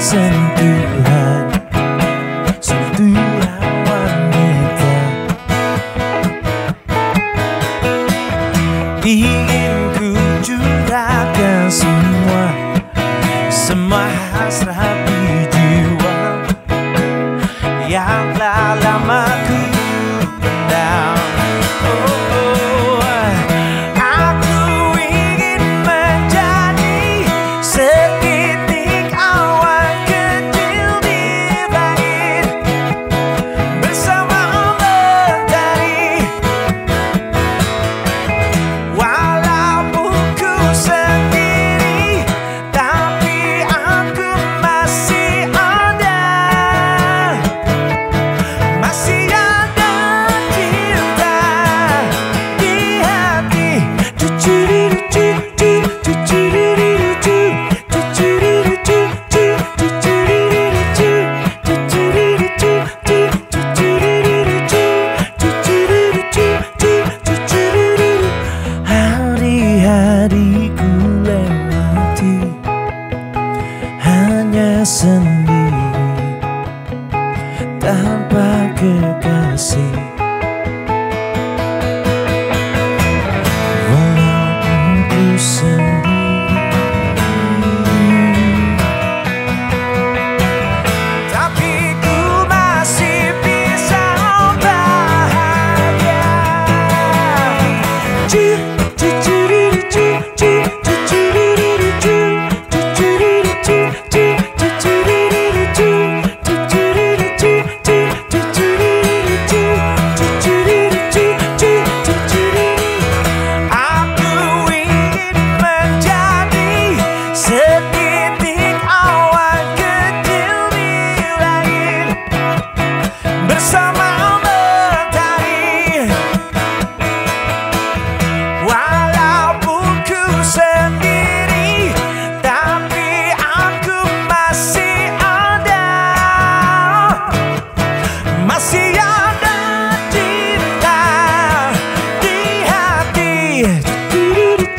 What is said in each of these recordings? sentuhan wanita. Ingin ku curahkan semua hasrat hati jiwa yang telah lama ku pendam. Sendiri tanpa kekasih, walau ku sendiri, tapi ku masih bisa bahagia. Doo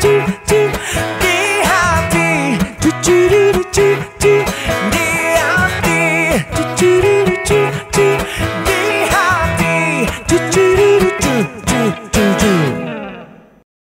doo doo doo.